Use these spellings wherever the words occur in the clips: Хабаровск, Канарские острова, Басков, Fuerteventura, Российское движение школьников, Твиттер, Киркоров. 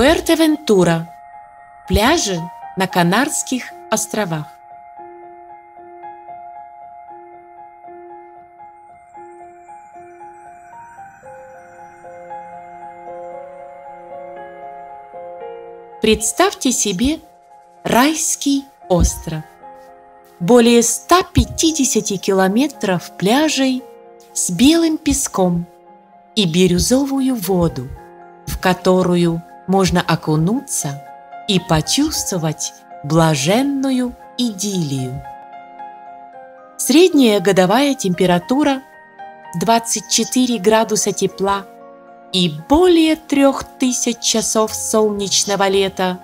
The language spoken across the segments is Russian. Фуэртевентура. Пляжи на Канарских островах. Представьте себе райский остров. Более 150 километров пляжей с белым песком и бирюзовую воду, в которую можно окунуться и почувствовать блаженную идиллию. Средняя годовая температура 24 градуса тепла и более 3000 часов солнечного лета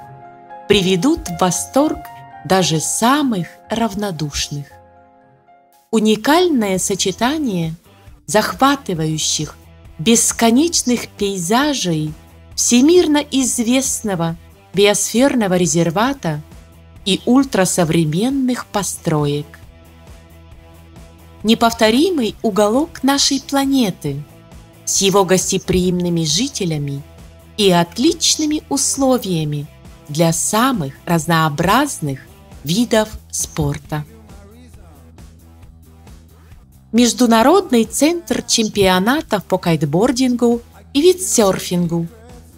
приведут в восторг даже самых равнодушных. Уникальное сочетание захватывающих бесконечных пейзажей всемирно известного биосферного резервата и ультрасовременных построек. Неповторимый уголок нашей планеты с его гостеприимными жителями и отличными условиями для самых разнообразных видов спорта. Международный центр чемпионатов по кайтбордингу и виндсерфингу,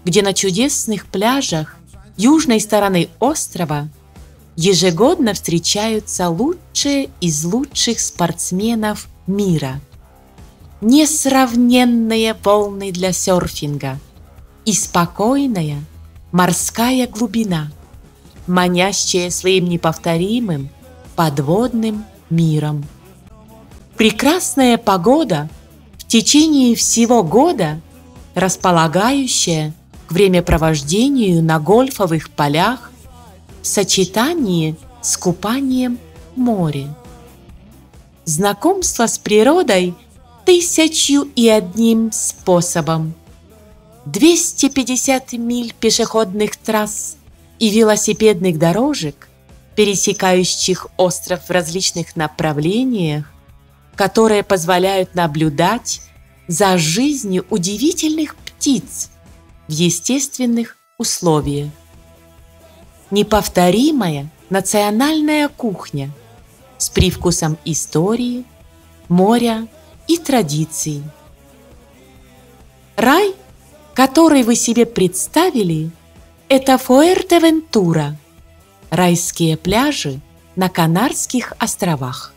где на чудесных пляжах южной стороны острова ежегодно встречаются лучшие из лучших спортсменов мира. Несравненные волны для серфинга и спокойная морская глубина, манящая своим неповторимым подводным миром. Прекрасная погода в течение всего года, располагающая к времяпровождению на гольфовых полях в сочетании с купанием в море. Знакомство с природой 1001 способом. 250 миль пешеходных трасс и велосипедных дорожек, пересекающих остров в различных направлениях, которые позволяют наблюдать за жизнью удивительных птиц в естественных условиях. Неповторимая национальная кухня с привкусом истории, моря и традиций. Рай, который вы себе представили, это Фуэртевентура, райские пляжи на Канарских островах.